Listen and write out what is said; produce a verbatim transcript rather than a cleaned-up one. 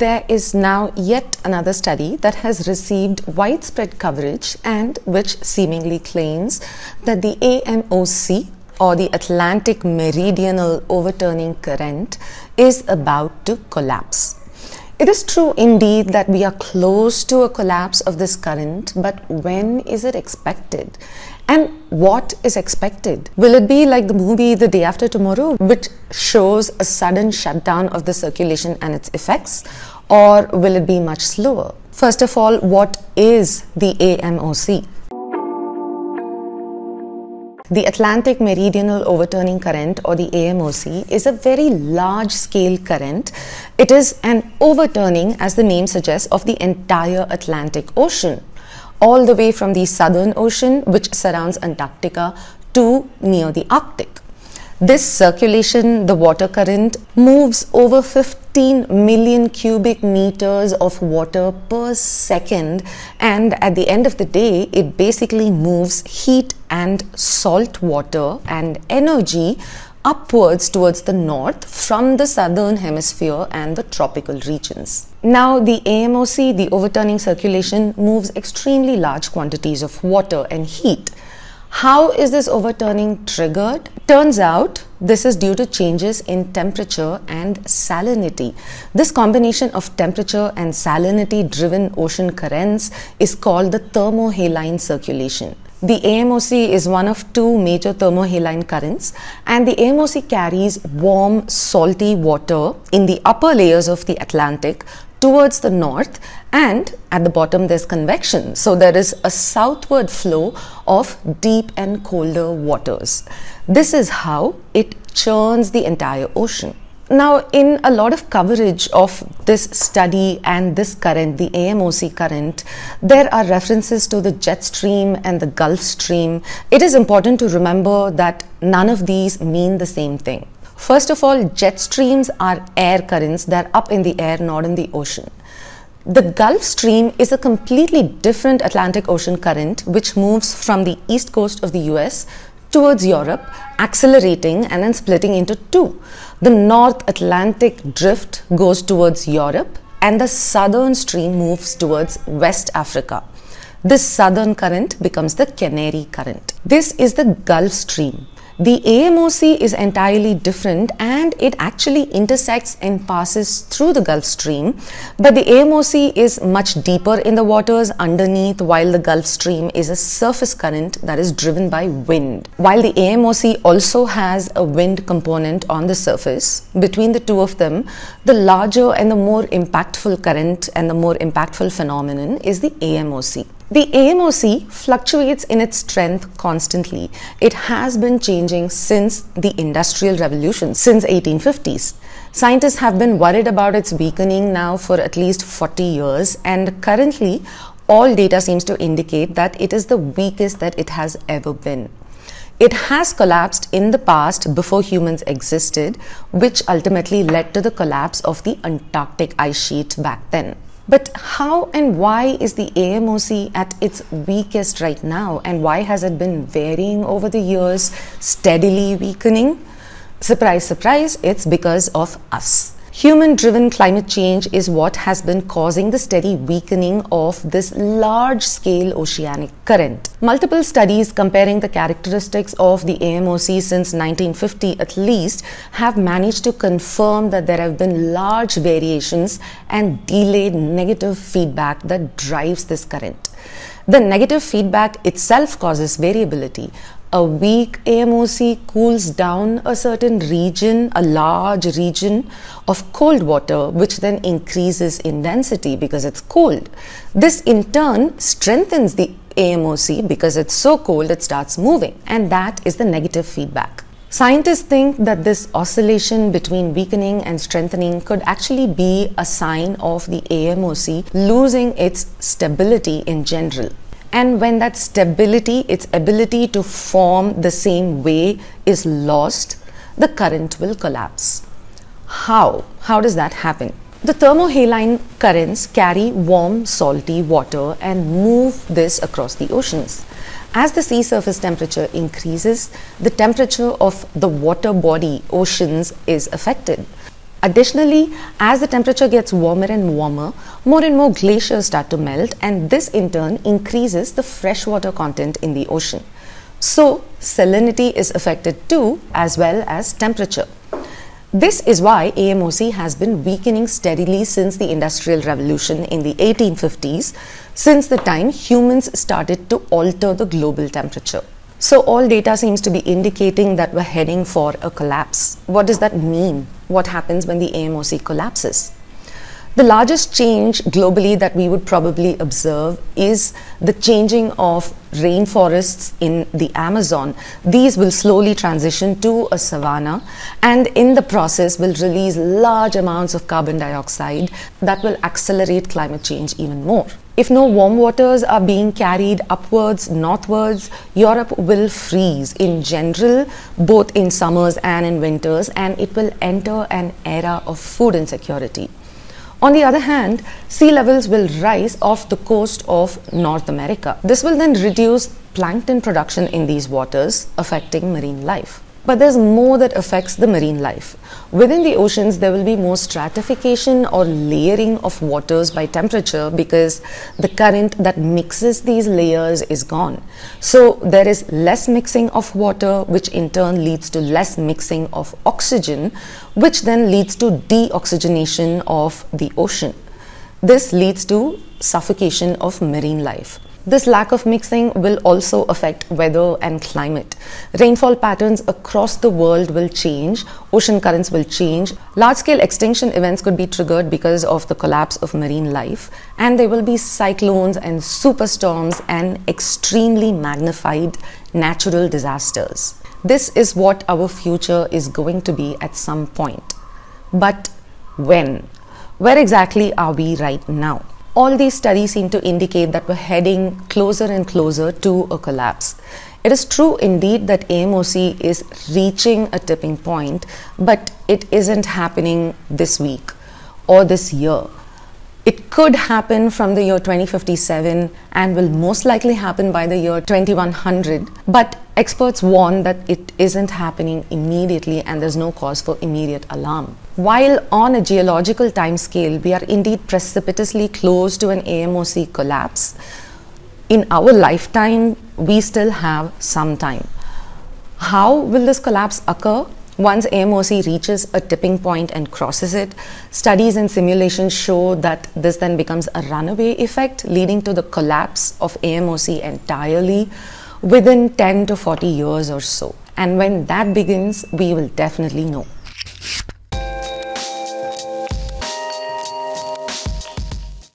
there is now yet another study that has received widespread coverage and which seemingly claims that the A M O C, or the Atlantic Meridional Overturning Current, is about to collapse. It is true indeed that we are close to a collapse of this current, but when is it expected? And what is expected? Will it be like the movie The Day After Tomorrow, which shows a sudden shutdown of the circulation and its effects? Or will it be much slower? First of all, what is the A M O C? The Atlantic Meridional Overturning Current, or the A M O C, is a very large-scale current. It is an overturning, as the name suggests, of the entire Atlantic Ocean, all the way from the Southern Ocean, which surrounds Antarctica, to near the Arctic. This circulation, the water current, moves over fifteen million cubic meters of water per second, and at the end of the day, it basically moves heat and salt water and energy upwards towards the north from the southern hemisphere and the tropical regions. Now, the A M O C, the overturning circulation, moves extremely large quantities of water and heat. How is this overturning triggered? Turns out this is due to changes in temperature and salinity. This combination of temperature and salinity driven ocean currents is called the thermohaline circulation. The A M O C is one of two major thermohaline currents, and the A M O C carries warm, salty water in the upper layers of the Atlantic towards the north, and at the bottom there's convection, so there is a southward flow of deep and colder waters. This is how it churns the entire ocean. Now, in a lot of coverage of this study and this current, the A M O C current, there are references to the jet stream and the Gulf Stream. It is important to remember that none of these mean the same thing. First of all, jet streams are air currents. They're up in the air, not in the ocean. The Gulf Stream is a completely different Atlantic Ocean current which moves from the east coast of the U S towards Europe, accelerating and then splitting into two. The North Atlantic Drift goes towards Europe, and the Southern Stream moves towards West Africa. This southern current becomes the Canary current. This is the Gulf Stream. The A M O C is entirely different, and it actually intersects and passes through the Gulf Stream, but the A M O C is much deeper in the waters underneath, while the Gulf Stream is a surface current that is driven by wind. While the A M O C also has a wind component on the surface, between the two of them, the larger and the more impactful current and the more impactful phenomenon is the A M O C. The A M O C fluctuates in its strength constantly. It has been changing since the Industrial Revolution, since eighteen fifties. Scientists have been worried about its weakening now for at least forty years, and currently all data seems to indicate that it is the weakest that it has ever been. It has collapsed in the past before humans existed, which ultimately led to the collapse of the Antarctic ice sheet back then. But how and why is the A M O C at its weakest right now, and why has it been varying over the years, steadily weakening? Surprise, surprise, it's because of us. Human-driven climate change is what has been causing the steady weakening of this large-scale oceanic current. Multiple studies comparing the characteristics of the A M O C since nineteen fifty at least have managed to confirm that there have been large variations and delayed negative feedback that drives this current. The negative feedback itself causes variability. A weak A M O C cools down a certain region, a large region of cold water, which then increases in density because it's cold. This in turn strengthens the A M O C because it's so cold it starts moving, and that is the negative feedback. Scientists think that this oscillation between weakening and strengthening could actually be a sign of the A M O C losing its stability in general. And when that stability, its ability to form the same way, is lost, the current will collapse. How? How does that happen? The thermohaline currents carry warm, salty water and move this across the oceans. As the sea surface temperature increases, the temperature of the water body, oceans, is affected. Additionally, as the temperature gets warmer and warmer, more and more glaciers start to melt, and this in turn increases the freshwater content in the ocean. So, salinity is affected too, as well as temperature. This is why A M O C has been weakening steadily since the Industrial Revolution in the eighteen fifties, since the time humans started to alter the global temperature. So all data seems to be indicating that we're heading for a collapse. What does that mean? What happens when the A M O C collapses? The largest change globally that we would probably observe is the changing of rainforests in the Amazon. These will slowly transition to a savanna, and in the process will release large amounts of carbon dioxide that will accelerate climate change even more. If no warm waters are being carried upwards, northwards, Europe will freeze in general, both in summers and in winters, and it will enter an era of food insecurity. On the other hand, sea levels will rise off the coast of North America. This will then reduce plankton production in these waters, affecting marine life. But there's more that affects the marine life. Within the oceans, there will be more stratification or layering of waters by temperature, because the current that mixes these layers is gone. So there is less mixing of water, which in turn leads to less mixing of oxygen, which then leads to deoxygenation of the ocean. This leads to suffocation of marine life. This lack of mixing will also affect weather and climate. Rainfall patterns across the world will change, ocean currents will change, large-scale extinction events could be triggered because of the collapse of marine life, and there will be cyclones and superstorms and extremely magnified natural disasters. This is what our future is going to be at some point. But when? Where exactly are we right now? All these studies seem to indicate that we're heading closer and closer to a collapse. It is true indeed that A M O C is reaching a tipping point, but it isn't happening this week or this year. It could happen from the year twenty fifty-seven and will most likely happen by the year twenty-one hundred, but experts warn that it isn't happening immediately and there's no cause for immediate alarm. While on a geological timescale, we are indeed precipitously close to an A M O C collapse, in our lifetime, we still have some time. How will this collapse occur? Once A M O C reaches a tipping point and crosses it, studies and simulations show that this then becomes a runaway effect, leading to the collapse of A M O C entirely within ten to forty years or so. And when that begins, we will definitely know.